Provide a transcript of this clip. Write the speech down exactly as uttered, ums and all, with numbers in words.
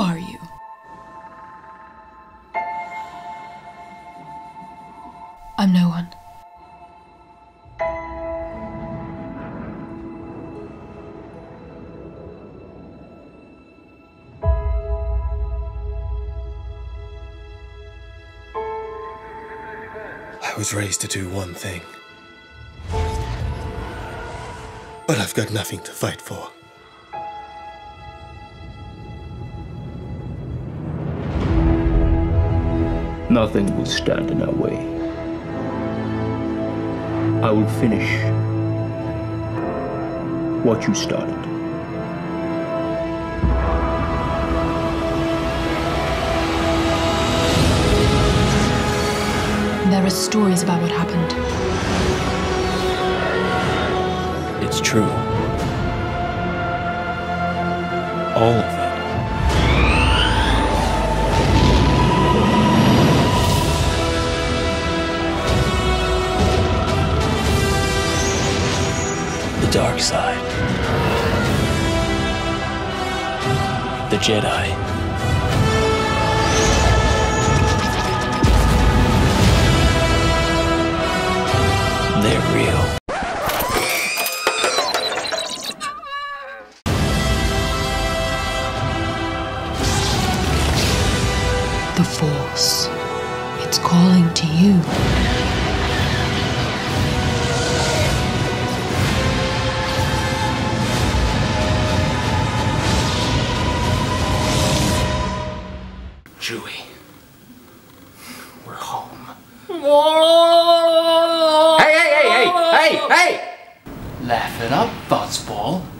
are you? I'm no one. I was raised to do one thing. But I've got nothing to fight for. Nothing will stand in our way. I will finish what you started. There are stories about what happened. It's true. All of it. The dark side. The Jedi. They're real. The Force. It's calling to you. Chewie, we're home. Hey, hey, hey, hey, hey, hey! Laugh it up, fuzzball.